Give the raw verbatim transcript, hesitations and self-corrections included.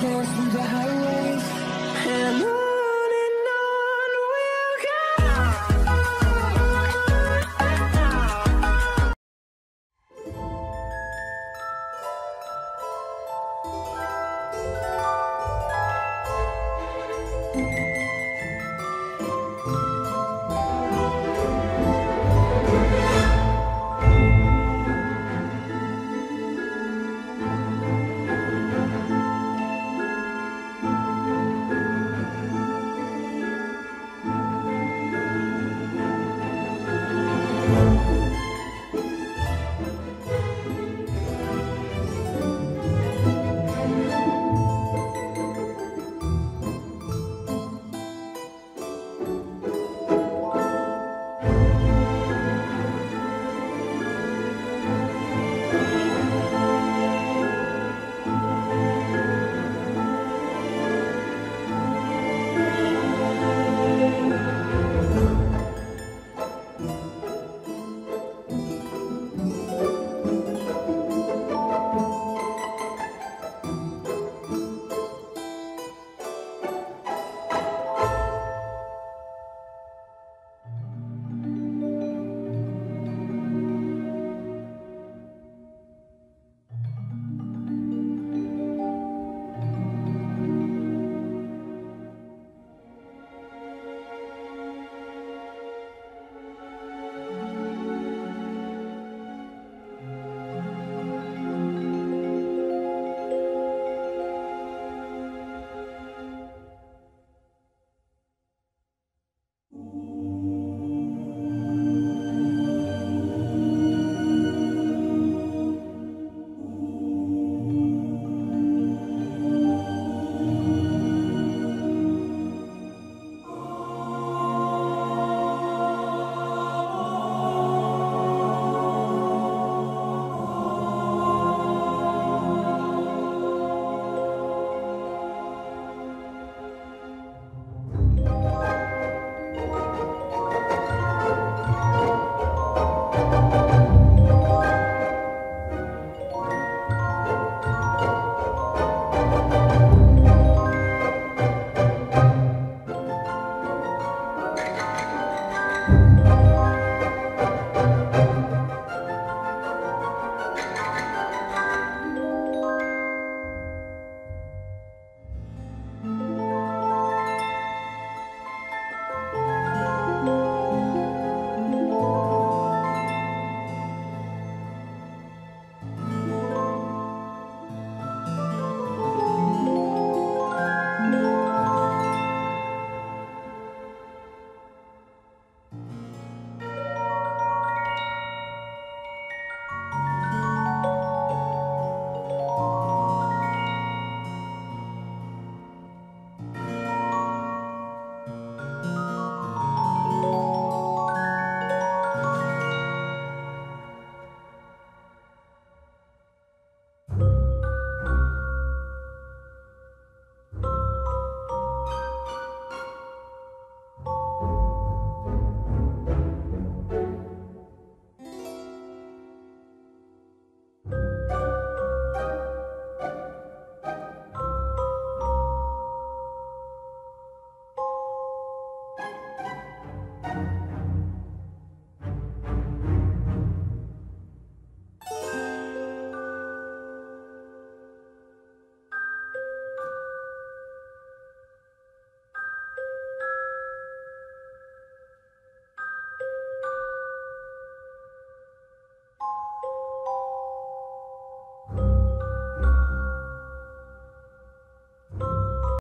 stars through the house.